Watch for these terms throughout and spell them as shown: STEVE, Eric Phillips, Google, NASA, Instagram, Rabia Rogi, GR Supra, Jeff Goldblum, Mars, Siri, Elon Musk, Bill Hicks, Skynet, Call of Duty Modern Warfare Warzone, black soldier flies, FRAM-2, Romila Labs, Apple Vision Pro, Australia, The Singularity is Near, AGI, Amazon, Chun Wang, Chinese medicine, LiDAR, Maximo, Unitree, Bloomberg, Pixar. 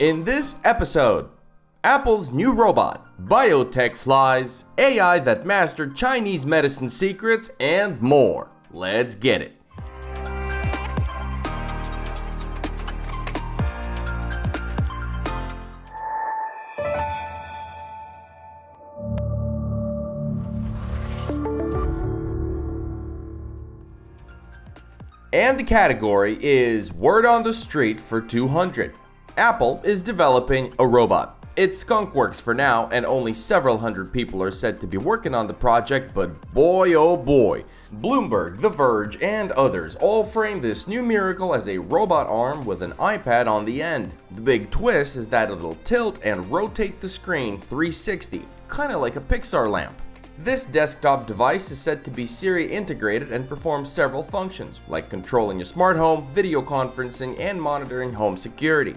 In this episode, Apple's new robot, biotech flies, AI that mastered Chinese medicine secrets, and more. Let's get it. And the category is Word on the Street for 200. Apple is developing a robot. It's skunk works for now, and only several hundred people are said to be working on the project, but boy oh boy. Bloomberg, The Verge, and others all frame this new miracle as a robot arm with an iPad on the end. The big twist is that it'll tilt and rotate the screen 360, kinda like a Pixar lamp. This desktop device is said to be Siri integrated and performs several functions, like controlling your smart home, video conferencing, and monitoring home security.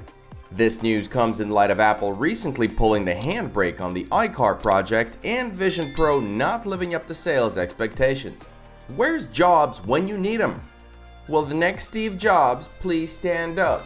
This news comes in light of Apple recently pulling the handbrake on the iCar project and Vision Pro not living up to sales expectations. Where's Jobs when you need him? Will the next Steve Jobs please stand up?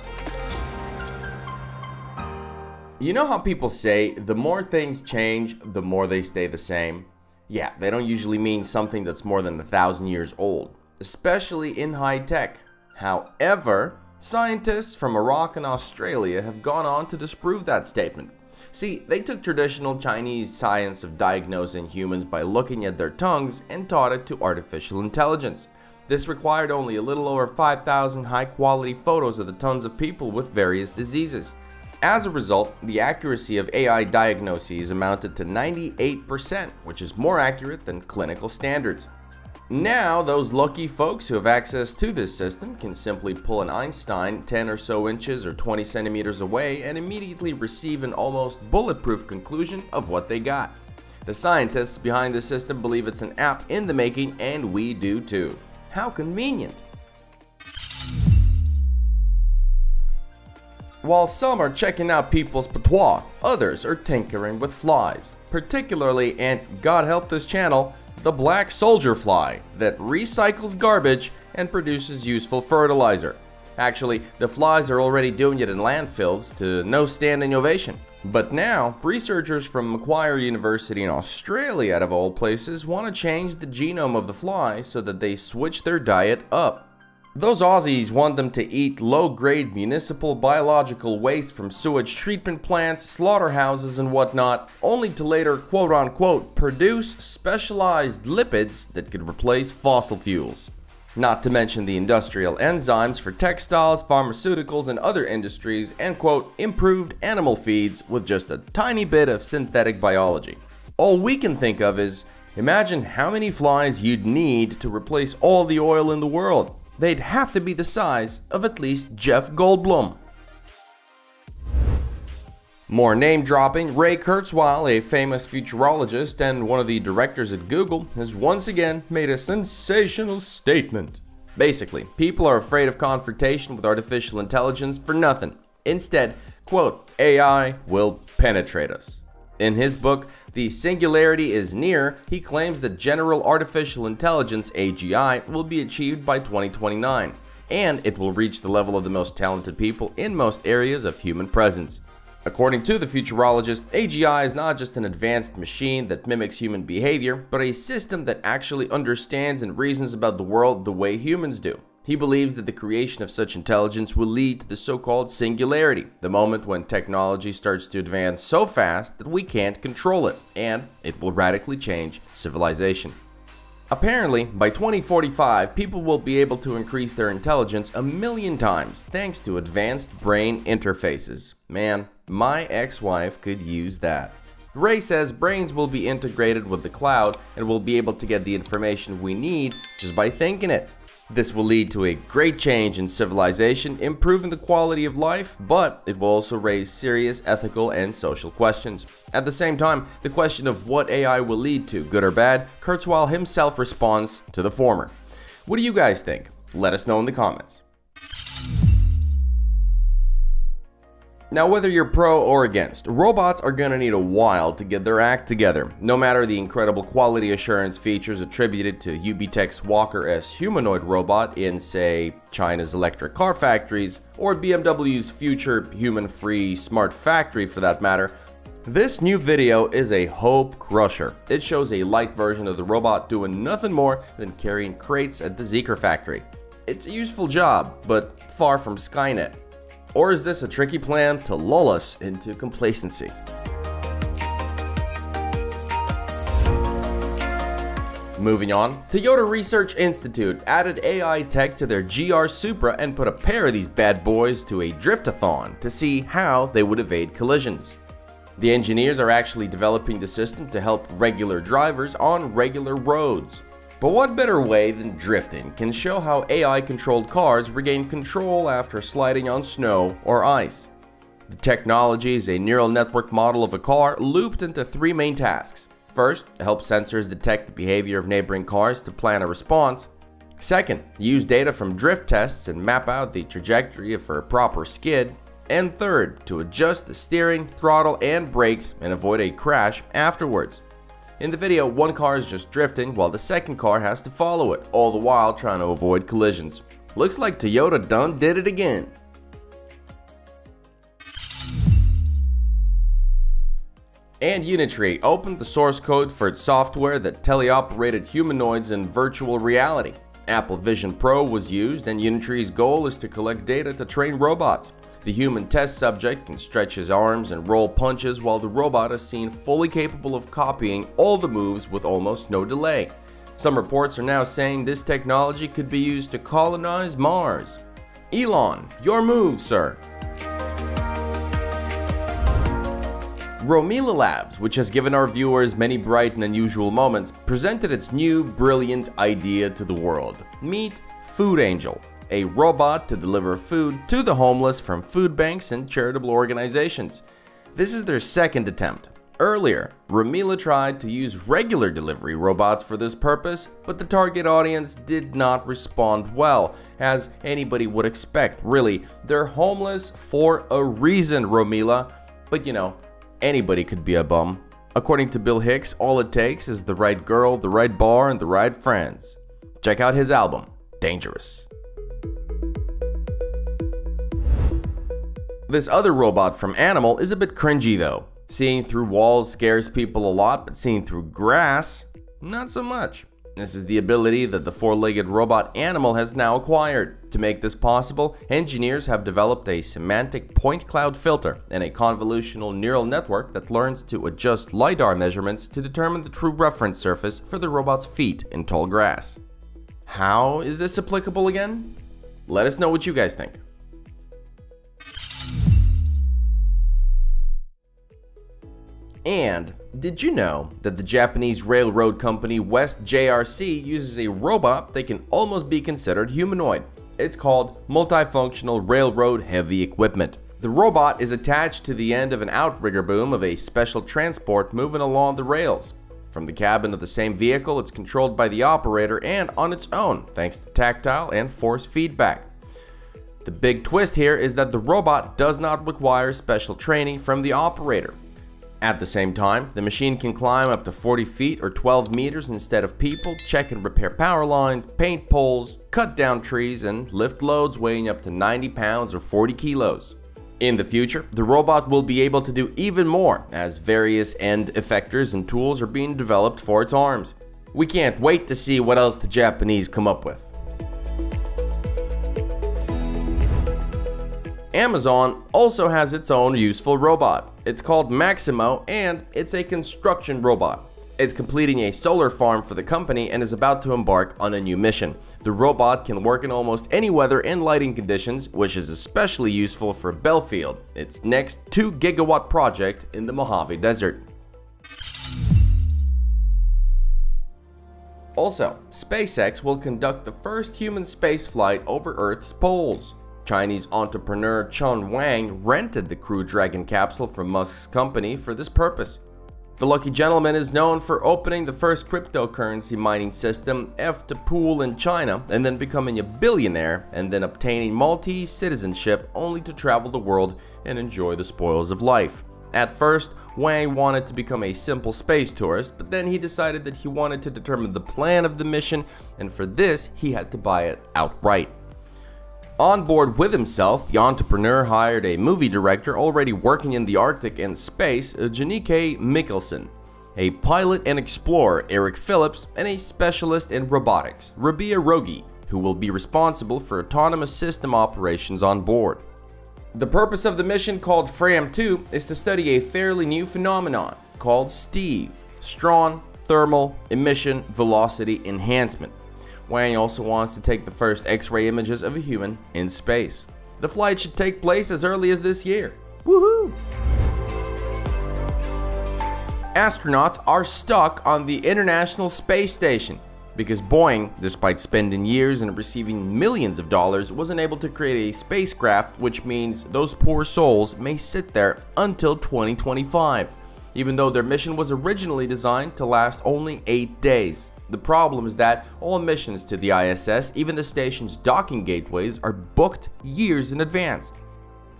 You know how people say, the more things change, the more they stay the same? Yeah, they don't usually mean something that's more than 1,000 years old, especially in high tech. However, scientists from Iraq and Australia have gone on to disprove that statement. See, they took traditional Chinese science of diagnosing humans by looking at their tongues and taught it to artificial intelligence. This required only a little over 5,000 high-quality photos of the tongues of people with various diseases. As a result, the accuracy of AI diagnoses amounted to 98%, which is more accurate than clinical standards. Now, those lucky folks who have access to this system can simply pull an Einstein 10 or so inches or 20 centimeters away and immediately receive an almost bulletproof conclusion of what they got. The scientists behind the system believe it's an app in the making, and we do too. How convenient! While some are checking out people's patois, others are tinkering with flies, particularly, and God help this channel, the black soldier fly that recycles garbage and produces useful fertilizer. Actually, the flies are already doing it in landfills to no standing ovation. But now, researchers from Macquarie University in Australia, out of all places, want to change the genome of the fly so that they switch their diet up. Those Aussies want them to eat low-grade municipal biological waste from sewage treatment plants, slaughterhouses, and whatnot, only to later quote-unquote produce specialized lipids that could replace fossil fuels. Not to mention the industrial enzymes for textiles, pharmaceuticals, and other industries, and quote, improved animal feeds with just a tiny bit of synthetic biology. All we can think of is, imagine how many flies you'd need to replace all the oil in the world. They'd have to be the size of at least Jeff Goldblum. More name-dropping, Ray Kurzweil, a famous futurologist and one of the directors at Google, has once again made a sensational statement. Basically, people are afraid of confrontation with artificial intelligence for nothing. Instead, quote, AI will penetrate us. In his book, The Singularity is Near, he claims that general artificial intelligence, AGI, will be achieved by 2029, and it will reach the level of the most talented people in most areas of human presence. According to the futurologist, AGI is not just an advanced machine that mimics human behavior, but a system that actually understands and reasons about the world the way humans do. He believes that the creation of such intelligence will lead to the so-called singularity, the moment when technology starts to advance so fast that we can't control it, and it will radically change civilization. Apparently, by 2045, people will be able to increase their intelligence 1,000,000 times thanks to advanced brain interfaces. Man, my ex-wife could use that. Ray says brains will be integrated with the cloud and we'll be able to get the information we need just by thinking it. This will lead to a great change in civilization, improving the quality of life, but it will also raise serious ethical and social questions. At the same time, the question of what AI will lead to, good or bad, Kurzweil himself responds to the former. What do you guys think? Let us know in the comments. Now, whether you're pro or against, robots are gonna need a while to get their act together, no matter the incredible quality assurance features attributed to UBTECH's Walker-S humanoid robot in, say, China's electric car factories, or BMW's future human-free smart factory for that matter. This new video is a hope crusher. It shows a light version of the robot doing nothing more than carrying crates at the Zeekr factory. It's a useful job, but far from Skynet. Or is this a tricky plan to lull us into complacency? Moving on, Toyota Research Institute added AI tech to their GR Supra and put a pair of these bad boys to a drift-a-thon to see how they would evade collisions. The engineers are actually developing the system to help regular drivers on regular roads. But what better way than drifting can show how AI-controlled cars regain control after sliding on snow or ice. The technology is a neural network model of a car looped into three main tasks. First, help sensors detect the behavior of neighboring cars to plan a response. Second, use data from drift tests and map out the trajectory for a proper skid. And third, to adjust the steering, throttle, and brakes and avoid a crash afterwards. In the video, one car is just drifting while the second car has to follow it, all the while trying to avoid collisions. Looks like Toyota done did it again. And Unitree opened the source code for its software that teleoperated humanoids in virtual reality. Apple Vision Pro was used, and Unitree's goal is to collect data to train robots. The human test subject can stretch his arms and roll punches while the robot is seen fully capable of copying all the moves with almost no delay. Some reports are now saying this technology could be used to colonize Mars. Elon, your move, sir. Romila Labs, which has given our viewers many bright and unusual moments, presented its new brilliant idea to the world. Meet Food Angel, a robot to deliver food to the homeless from food banks and charitable organizations. This is their second attempt. Earlier, Romila tried to use regular delivery robots for this purpose, but the target audience did not respond well, as anybody would expect, really. They're homeless for a reason, Romila. But you know, anybody could be a bum. According to Bill Hicks, all it takes is the right girl, the right bar, and the right friends. Check out his album, Dangerous. This other robot from Animal is a bit cringy though. Seeing through walls scares people a lot, but seeing through grass, not so much. This is the ability that the four-legged robot Animal has now acquired. To make this possible, engineers have developed a semantic point cloud filter and a convolutional neural network that learns to adjust LiDAR measurements to determine the true reference surface for the robot's feet in tall grass. How is this applicable again? Let us know what you guys think. And did you know that the Japanese railroad company WestJRC uses a robot that can almost be considered humanoid? It's called Multifunctional Railroad Heavy Equipment. The robot is attached to the end of an outrigger boom of a special transport moving along the rails. From the cabin of the same vehicle, it's controlled by the operator and on its own thanks to tactile and force feedback. The big twist here is that the robot does not require special training from the operator. At the same time, the machine can climb up to 40 feet or 12 meters instead of people, check and repair power lines, paint poles, cut down trees, and lift loads weighing up to 90 pounds or 40 kilos. In the future, the robot will be able to do even more, as various end effectors and tools are being developed for its arms. We can't wait to see what else the Japanese come up with. Amazon also has its own useful robot. It's called Maximo, and it's a construction robot. It's completing a solar farm for the company and is about to embark on a new mission. The robot can work in almost any weather and lighting conditions, which is especially useful for Bellfield, its next 2-gigawatt project in the Mojave Desert. Also, SpaceX will conduct the first human spaceflight over Earth's poles. Chinese entrepreneur Chun Wang rented the Crew Dragon capsule from Musk's company for this purpose. The lucky gentleman is known for opening the first cryptocurrency mining system, F2Pool, in China, and then becoming a billionaire, and then obtaining multi-citizenship only to travel the world and enjoy the spoils of life. At first, Wang wanted to become a simple space tourist, but then he decided that he wanted to determine the plan of the mission, and for this, he had to buy it outright. On board with himself, the entrepreneur hired a movie director already working in the Arctic and space, Janike Mickelson, a pilot and explorer, Eric Phillips, and a specialist in robotics, Rabia Rogi, who will be responsible for autonomous system operations on board. The purpose of the mission, called FRAM-2, is to study a fairly new phenomenon called STEVE, Strong Thermal Emission Velocity Enhancement. Wang also wants to take the first X-ray images of a human in space. The flight should take place as early as this year. Woohoo! Astronauts are stuck on the International Space Station because Boeing, despite spending years and receiving millions of dollars, wasn't able to create a spacecraft, which means those poor souls may sit there until 2025, even though their mission was originally designed to last only 8 days. The problem is that all missions to the ISS, even the station's docking gateways, are booked years in advance.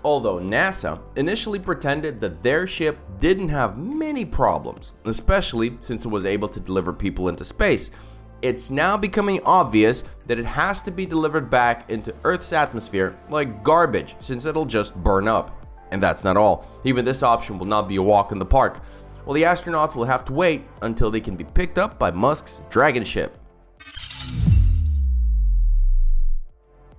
Although NASA initially pretended that their ship didn't have many problems, especially since it was able to deliver people into space, it's now becoming obvious that it has to be delivered back into Earth's atmosphere like garbage, since it'll just burn up. And that's not all. Even this option will not be a walk in the park. Well, the astronauts will have to wait until they can be picked up by Musk's Dragon ship.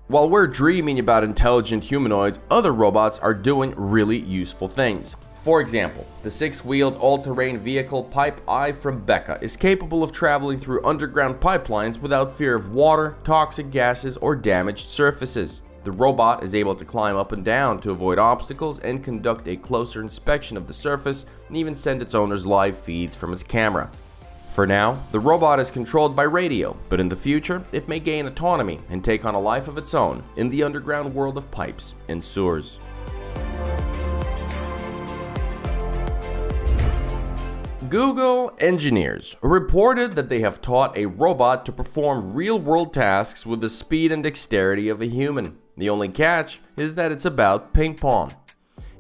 While we're dreaming about intelligent humanoids, other robots are doing really useful things. For example, the 6-wheeled all-terrain vehicle Pipe I from Becca is capable of traveling through underground pipelines without fear of water, toxic gases, or damaged surfaces. The robot is able to climb up and down to avoid obstacles and conduct a closer inspection of the surface, and even send its owner's live feeds from its camera. For now, the robot is controlled by radio, but in the future, it may gain autonomy and take on a life of its own in the underground world of pipes and sewers. Google engineers reported that they have taught a robot to perform real-world tasks with the speed and dexterity of a human. The only catch is that it's about ping pong.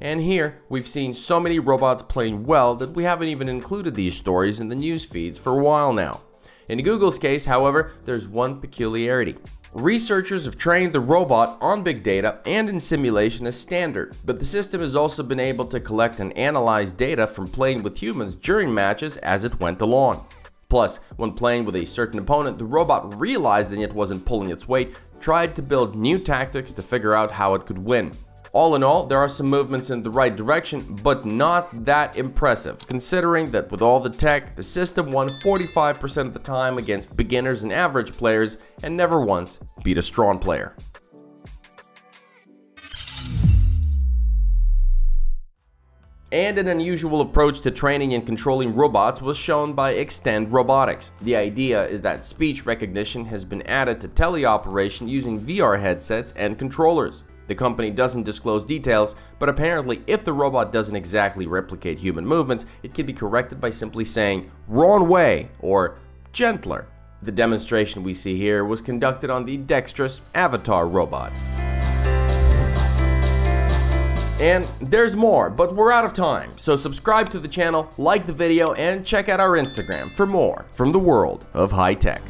And here, we've seen so many robots playing well that we haven't even included these stories in the news feeds for a while now. In Google's case, however, there's one peculiarity. Researchers have trained the robot on big data and in simulation as standard, but the system has also been able to collect and analyze data from playing with humans during matches as it went along. Plus, when playing with a certain opponent, the robot, realizing it wasn't pulling its weight, tried to build new tactics to figure out how it could win. All in all, there are some movements in the right direction, but not that impressive, considering that with all the tech, the system won 45% of the time against beginners and average players, and never once beat a strong player. And an unusual approach to training and controlling robots was shown by Extend Robotics. The idea is that speech recognition has been added to teleoperation using VR headsets and controllers. The company doesn't disclose details, but apparently if the robot doesn't exactly replicate human movements, it can be corrected by simply saying, "wrong way," or "gentler." The demonstration we see here was conducted on the dexterous Avatar robot. And there's more, but we're out of time, so subscribe to the channel, like the video, and check out our Instagram for more from the world of high tech.